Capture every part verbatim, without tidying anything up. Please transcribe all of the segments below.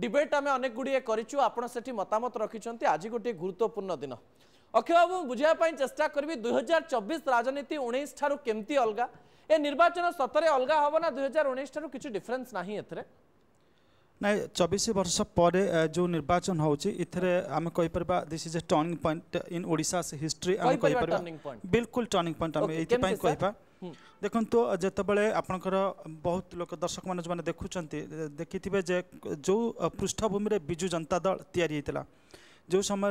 debate आम अनेक गुड़े कर मतामत रखिंट आज गोटे गुरुत्वपूर्ण दिन अक्षय बाबू बुझापी चेस्टा करी दुई हजार चौबीस राजनीति उन्नीस ठारू केमती अलग ए निर्वाचन सतरे अलग हम ना दुई हजार उन्नीस ठारू किछु डिफरेंस ना ना चौबीस वर्ष पर जो निर्वाचन होची इथरे आम कहि परबा this is a turning point in Odisha से हिस्ट्री आम कहि परबा बिल्कुल टर्निंग पॉइंट आम एति पय कहिबा देखन तो जत बेले आपनकर बहुत लोक दर्शक मान जो देखुचंती देखिथिबे जे जो पृष्ठभूमि रे बिजू जनता दल तयारी हेतला जो समय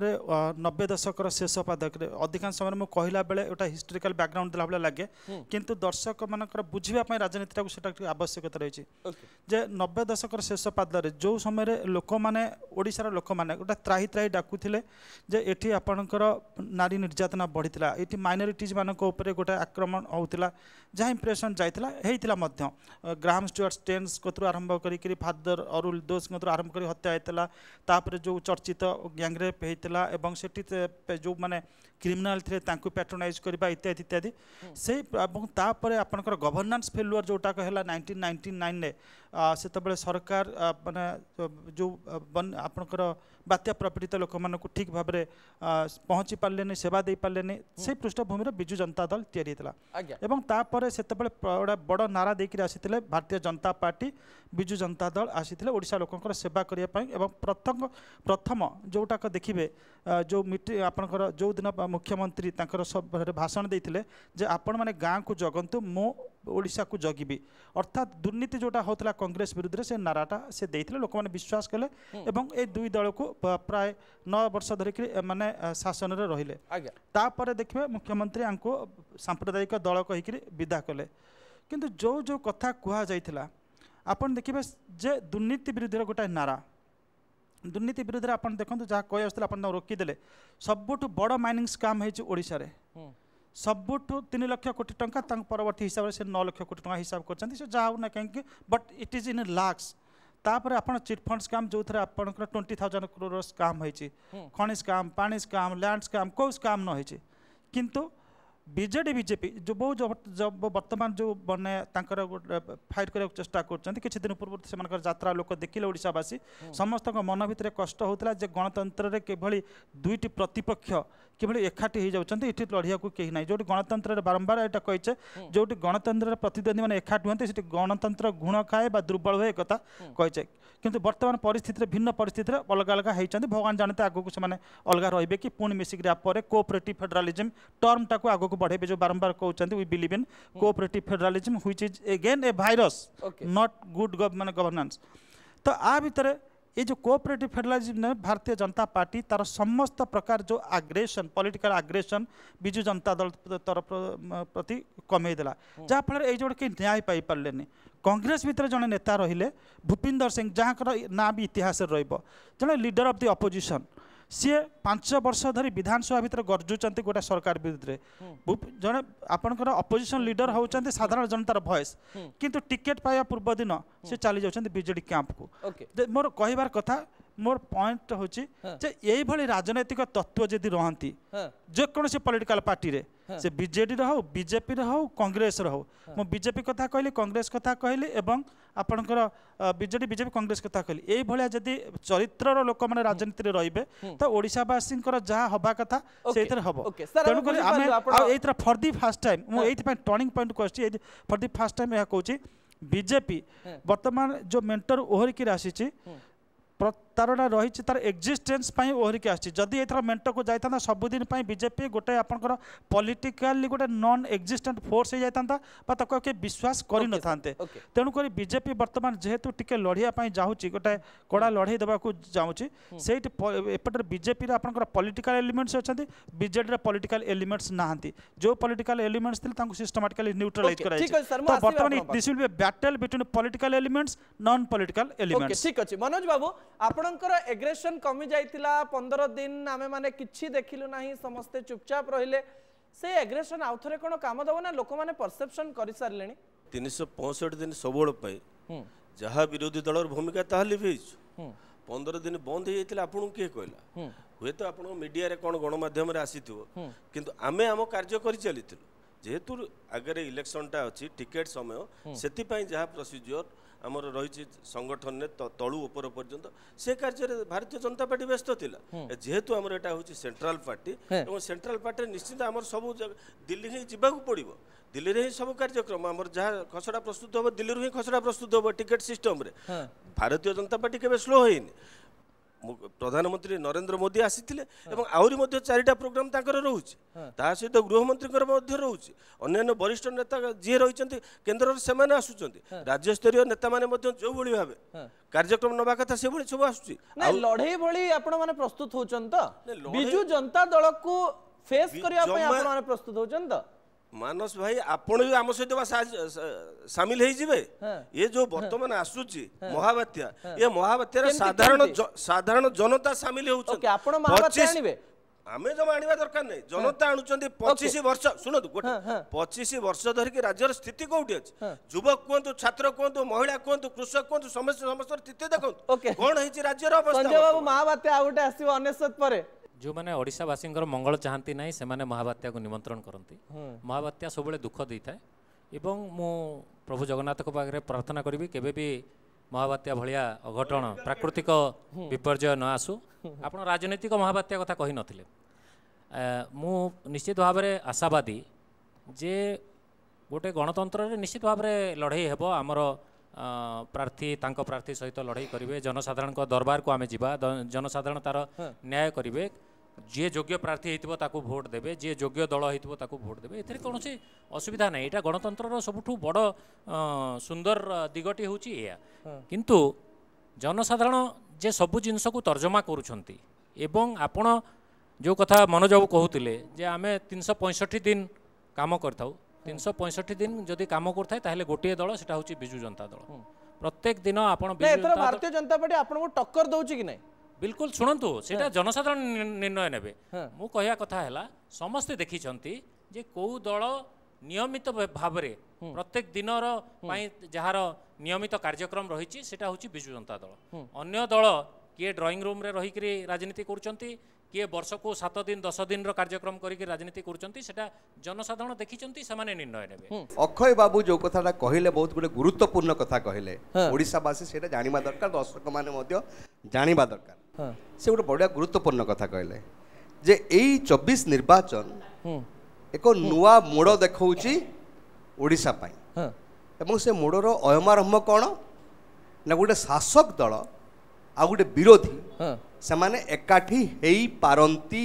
नब्बे दशक शेष पादक अधिकांश समय मुझे कहला बेले गोटा हिस्टोरिकल बैकग्राउंड दिला भाई लगे किंतु दर्शक मानकर बुझापी राजनीति से आवश्यकता रही जे नब्बे दशक शेष पादर जो समय लोक मैंने ओडिशार लोक मैंने गोटे त्राही त्राही डाकुले जे ये आपणकर नारी निर्यातना बढ़ीला ये माइनोरीटीज मान गोटे आक्रमण होता जहाँ इंप्रेसन जाता ग्राहम स्टुअर्ट स्टेन्स कतु आरंभ कर फादर अरुल दोष कतु आरंभ कर हत्या होता तापर जो चर्चित गैंग्रे एवं से जो माने क्रिमिनाल थे पैट्रोनाइज करवा इत्यादि इत्यादि से आपण गवर्नेंस फेलुअर जोटा है नाइंटीन नाइंटी नाइन से तो सरकार माने जो आपणकर बात्या प्रपीड़ित लोक मानक ठीक भाव में पहुँची पारे सेवा दे पारे से पृष्ठभूमि बिजू जनता दल या गोटे बड़ नारा देकर आसी भारतीय जनता पार्टी बिजू जनता दल आसी ओडिशा लोकंकर सेवा करने प्रथम प्रथम जोटाक देखिए जो मीटिंग आपणकर जो दिन मुख्यमंत्री भाषण देते जे आपण मैंने गाँव को जगंतु मो ओडिशा को जगिबी अर्थात दुर्नीति जोटा होता कांग्रेस विरुद्ध से नाराटा से देते लोक मैंने विश्वास कले एवं ए दुई दल को प्राय नौ वर्ष धरिक माने शासन रे रहिले तापर देखिए मुख्यमंत्री आंको सांप्रदायिक दल कहीकि विदा कले किंतु जो जो कथा कहा जाइथिला आपन देखिबे जे दुर्नीति विरुद्ध गोटे नारा दुर्नीति विरुद्ध आपन देखंतु जहाँ कही आसला आपन रोकीदेले सबुठ बड़ माइनिंग स्काम होइछि ओडिशा रे सबुठ तीन लाख कोटी टंका तंग परवर्ती हिसाब से नौ लाख कोटी टंका हिसाब करछंती से जाउ ना कहीं but it is in lakhs तापर आपन चिटफंड स्काम जो थे आपन ट्वेंटी थाउजेंड करोड़ स्काम होइछि खनि स्काम पानी स्काम लैंड स्काम को स्काम न होइछि किंतु बीजेडी बीजेपी जो बहुत वर्तमान जो मैंने फाइट करने चेस्टा कर पूर्व से जरा लोक देखिले ओडिशावासी समस्त मन भितर कष्ट होता है गणतंत्र में किभली दुईट प्रतिपक्ष किभली एकाठी हो जाती ये लड़िया कहीं ना जो गणतंत्र बारंबार यहाँ कहीचे जो गणतंत्र प्रतिद्वंदी मैंने एकाठी हुए से गणतंत्र गुण खाए दुर्बल हुए एक कहीचे किंतु वर्तमान परिस्थिति भिन्न परिस्थिति अलग अलग होती भगवान जानते आगू से अलग रे कि पुणी मिसिक कोऑपरेटिव फेडरलिज्म टर्म टाक आगे बढ़ेबे जो बारंबार कहउचंती we believe in cooperative federalism which is again a virus not good governance governance तो आ भितर ये जो कोऑपरेटिव फेडरलिज्म ने भारतीय जनता पार्टी तार समस्त प्रकार जो आग्रेसन पॉलिटिकल आग्रेसन बिजू जनता दल तरफ प्रति कमे देला जहाँफल ये गोटे कहीं न्याय पाई पारे कांग्रेस भितर जड़े नेता रहिले भूपिंदर सिंह जहाँकर ना भी इतिहास रोब जड़े लीडर ऑफ द ऑपोजिशन सी पांच वर्ष धरी विधानसभा भितर गर्जुंट गोटे सरकार विरुद्ध जड़े आपणकर अपोजिशन लीडर होती साधारण जनतार भयस किंतु टिकेट पाया पूर्व दिन से चली जाती बीजेडी कैंप को मोर कहबार कथा मोर पॉइंट हूँ ये राजनैतिक तत्व जदि रही जेकोसी पॉलिटिकल पार्टी रे से बीजेडी हो बीजेपी हो कांग्रेस हो मो बीजेपी कथा कहली कांग्रेस कथा कहली एवं आपणकर बीजेडी बीजेपी कांग्रेस कथा कहली ए भलिया जदि चरित्रर लोक माने राजनीति रे रहिबे तो ओडिसावासिनकर जहा हबा कथा सेइतर हबो तेणु करी आमे आ एइतर फॉर दी फर्स्ट टाइम मो एइति पय टर्निंग पॉइंट कहछि फॉर दी फर्स्ट टाइम या कहछि बीजेपी वर्तमान जो मेंटर ओहर की रासिछि प्रतारणा रही तार एक्जिस्टेंस ओहरिकी आदि एथर मेट को जाता सबुदिन बीजेपी गोटे आपंकर पॉलिटिकली गोटे नॉन एक्जिस्टेंट फोर्स हो जाता किए विश्वास कर न था तेणुक बीजेपी बर्तमान जेहेतु टी लड़ाई जाऊँगी गोटे कड़ा लड़े देवाक जाऊँगी से एपटे बीजेपी आपंकर पॉलिटिकल एलिमेंट्स अच्छा बीजेडी पॉलिटिकल एलिमेंट्स ना जो पॉलिटिकल एलिमेंट्स थे सिस्टमाटिकली न्यूट्रलाइज कर बर्तमान this will be battle between political elements non political elements ठीक अच्छे मनोज बाबू आपणकर एग्रेशन कमी जाइतिला पंद्रह दिन आमे माने किछि देखिलु नाही समस्ते चुपचाप रहिले से एग्रेशन आउ थरे कोन काम दबो ना लोक माने परसेप्शन करि सारलेनी तीन सौ पैंसठ दिन सबोड़ पय जहा विरोधी दलर भूमिका ताहली भेज पंद्रह दिन बंद हे जतिला आपन के कहला होय तो आपन मीडिया रे कोन गणमाध्यम रे आसीथिवो किंतु आमे आम कार्य करि चलितिलु जेहेतु आगे इलेक्शन टा अछि टिकेट समय सेति पय जहा प्रोसीजर आमर रही संगठन ने तलू उपर पर्यंत से कार्य भारतीय जनता पार्टी व्यस्त था जेहेतु आमर एटा होची सेंट्रल पार्टी और सेंट्रल पार्टी निश्चित आमर सब दिल्ली ही जावाक पड़ो दिल्ली में ही सब कार्यक्रम आमर जहाँ खसड़ा प्रस्तुत हम दिल्ली ही खसड़ा प्रस्तुत हम ticket system Bharatiya Janata party केबे स्लो होइनी प्रधानमंत्री नरेंद्र मोदी आसी आहरी चारिटा प्रोग्राम रोचे ता सहित गृहमंत्री रोचे अन्य वरिष्ठ नेता जी रही केन्द्र से आसुच्च राज्य स्तर नेता मैंने जो भाई भाव कार्यक्रम नवा कथा से सब आस लड़े भाई आप प्रस्तुत होजु जनता दल को फेस करने प्रस्तुत हो मानस भाई आपण भी आम सहित सामिल होइजिबे ये जो वर्तमान आसुची महाबात्या ये महाबात्या साधारण साधारण जनता सामिल होउछन आमे जमा आनिबा दरकार नहीं जनता आणुचंदी पच्चीस वर्ष सुनो गोटे पच्चीस वर्ष धरिकी राज्यर स्थिति कोठी अछि युवक कहंतु छात्र कहंतु महिला कहंतु कृषक कहंतु समस्त समस्त स्थिति देखंतु कोन होइछि राज्यर अवस्था संजय बाबू महाबात्या आ गोटे आसीबो उन्नीस पर जो मैंने ओडिशावासी मंगल चाहती ना से महाबात्या को निमंत्रण करती महाबात्या सब दुख दे था एवं मु प्रभु जगन्नाथ को पाखे प्रार्थना करी केवे भी महाबात्या भलिया अघटन प्राकृतिक विपर्यय न आसू आप राजनीतिक महाबात्या कथा कही नथिले मु निश्चित भाव में आशावादी जे गोटे गणतंत्र निश्चित भाव में लड़े हेब आमर प्रार्थी तांको प्रार्थी सहित लड़ाई करेंगे जनसाधारण दरबार को आम जीवा जनसाधारण तार न्याय करेंगे जी योग्य प्रार्थी होता भोट देवे जी योग्य दल होता भोट देवे एथे कौन असुविधा ना यहाँ गणतंत्र सबुठ बड़ सुंदर दिगटी हूँ या किंतु जनसाधारण जे सबू जिनस को तर्जमा करुँच जो कथा मनोजबाबू कहते जे आम तीन सौ पैंसठ दिन काम कर तीन सौ पैंसठ दिन जदि काम कर गोटे दल से विजु जनता दल प्रत्येक दिन भारतीय जनता पार्टी आपको टक्कर दौर कि नहीं बिल्कुल शुणु सीटा जनसाधारण निर्णय ने मु कह कथा है समस्ते देखी जे कौ दल नियमित भाव में प्रत्येक दिन जार नियमित कार्यक्रम रही हूँ विजु जनता दल अगर दल किए ड्रईंग रूम में रहीकि राजनीति कर किए वर्ष को सात दिन दस दिन रो कार्यक्रम करके राजनीति करा जनसाधारण देखी निर्णय ने अक्षय बाबू जो कथा कहले बहुत गुटे गुरुत्वपूर्ण कथा कहले ओडिशावासी से जाना दरकार दर्शक मैंने जाना दरकार से गोटे बढ़िया गुरुत्वपूर्ण कथा कहले जे एई चौबीस निर्वाचन एक नुआ मोड़ देखौछि ओडिशा पई एवं से मोड़र अयमारंभ कौन ना गोटे शासक दल आ गोटे विरोधी समाने एकाठी हेई पारंती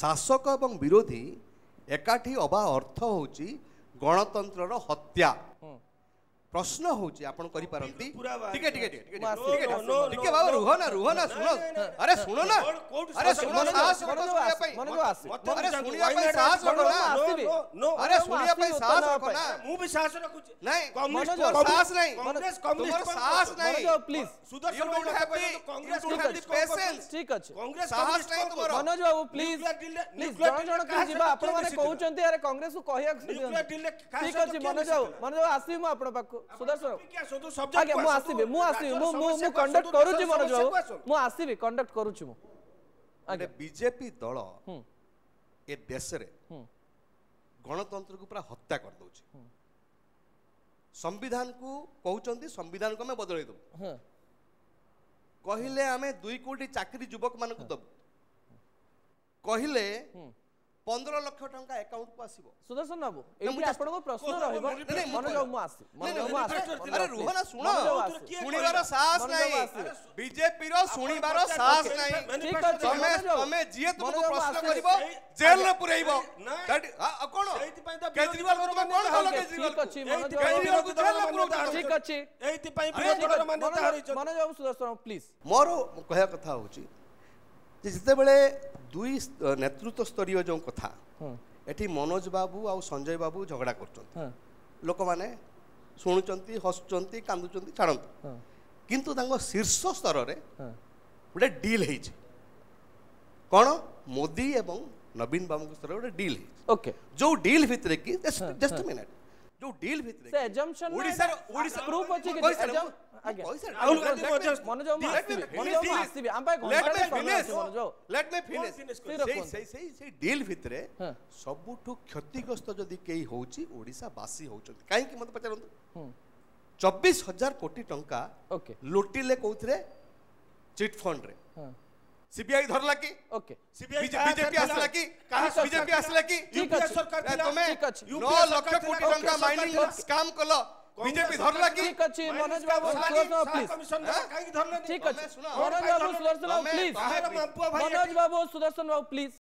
शासक एवं विरोधी एकाठी अबा अर्थ होची गणतंत्रर हत्या प्रश्न होची आपण करि पारंती ठीक ठीक ठीक ठीक बाबा रुह ना रुह ना सुनो अरे सुनो ना अरे सुनो साहस करो या पई अरे सुनिया पई साहस करो ना अरे सुनिया पई साहस करो ना मु भी साहस रखु नहीं कॉम्युनिस्ट साहस नहीं कांग्रेस कॉम्युनिस्ट साहस नहीं प्लीज सुदर्शन भाई हैप्पी कांग्रेस हैप्पी पेशेंस ठीक अछि कांग्रेस साहस नहीं तोमर मनोज बाबू प्लीज जण जण के जीवा आपण माने कहउचंती अरे कांग्रेस को कहिया ठीक अछि मनोज बाबू मनोज बाबू आसी मु आपण पाक बीजेपी दल ए देश गणतंत्र को पूरा हत्या कर दूसरी संविधान को कहते संविधान को आम बदल दबू कहले आम दुई कोटी चाकरी युवक मान दबू कहले पंद्रह लक्ष टंका अकाउंट को आसीबो सुदर्शन बाबू एही आपन को प्रश्न रहबो नै मनोज बाबू मु आसी मनोज बाबू आसी अरे रुह ना सुनो सुनिबार साहस नाही बीजेपी रो सुनिबार साहस नाही ठीक अछि तमे तमे जिए तुमको प्रश्न करबो जेल रे पुरैबो आ कोन केजरीवाल को कोन कहलो केजरीवाल ठीक अछि मनोज बाबू केजरीवाल को जेल रे पुरैबो ठीक अछि एही पई पुरैबो मान्यता हरिछ मनोज बाबू सुदर्शन बाबू प्लीज मोर कहया कथा होची जिते बेले दुई नेतृत्व स्तरीय जो कथा एठी मनोज बाबू आ संजय बाबू झगड़ा कर लोक मैंने शुणुंच हसुंच कांदुंच छाड़ू किंतु शीर्ष स्तर में गोटे डील हो कौन मोदी एवं नवीन बाबू स्तर गोटे डील ओके जो डील भितर कि जस्ट मिनट जो डील भितर से एजम्पशन ओडिसा ओडिसा प्रूफ अछि कि एजम आगे राहुल गांधी मनोज मनोज आसीबे हम भाई let me finish let me finish से से से डील भितर सबुठु क्षतिग्रस्त जदी केई होउची ओडिसा वासी होउचो काहे कि मत पचारंतु चौबीस हजार कोटी टंका लुटिले कौन चिट फंड रे सीबीआई धरला की ओके सीबीआई बीजेपी आसला की कहां बीजेपी आसला की यूपी सरकार तमे नौ लाख कोटी टंका माइनिंग स्कैम कलो बीजेपी धरला की ठीक अछि Manoj babu slow slow please commission काहे धरना ठीक अछि Manoj babu slow slow please Manoj babu Sudarshan babu please